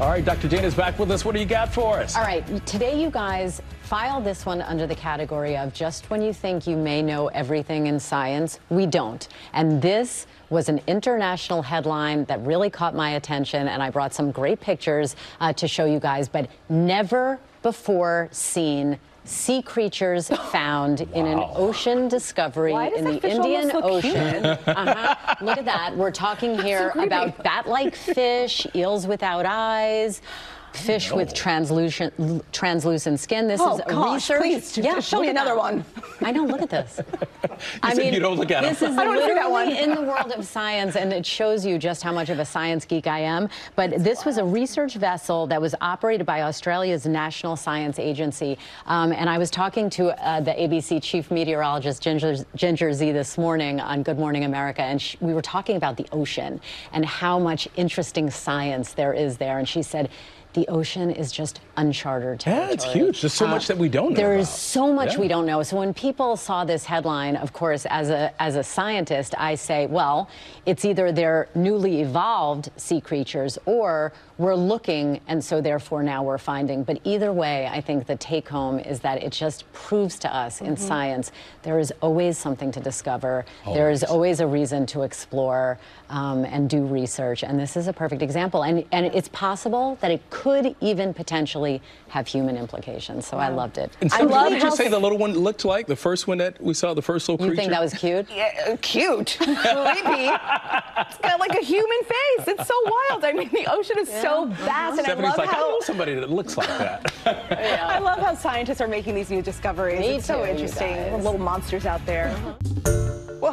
All right, Dr. Jen is back with us. What do you got for us? All right, today you guys file this one under the category of just when you think you may know everything in science, we don't. And this was an international headline that really caught my attention, and I brought some great pictures to show you guys, but never before seen sea creatures found in an ocean discovery in the Indian Ocean. Look at that. We're talking here about bat-like fish, eels without eyes, fish with translucent skin. This is a research. Please, yeah, show me another one. I know. Look at this. I mean, you don't look at this. Is literally in the world of science, and it shows you just how much of a science geek I am. But this was a research vessel that was operated by Australia's National Science Agency. And I was talking to the ABC chief meteorologist Ginger Z this morning on Good Morning America, and we were talking about the ocean and how much interesting science there is there. And she said, the ocean is just uncharted territory. Yeah, it's huge. There's so much that we don't know. There is so much we don't know. So when people saw this headline, of course, as a scientist, I say, well, it's either they're newly evolved sea creatures or we're looking, and so therefore now we're finding. But either way, I think the take home is that it just proves to us in science, there is always something to discover. Always. There is always a reason to explore and do research. And this is a perfect example. And it's possible that it could even potentially have human implications. So I loved it. And so what did you say the little one looked like? The first one that we saw, the first little creature? You think that was cute? Yeah, cute. Creepy. It's got like a human face. It's so wild. I mean, the ocean is so vast. And Stephanie's I know somebody that looks like that. I love how scientists are making these new discoveries. It's so interesting. Little monsters out there. Well,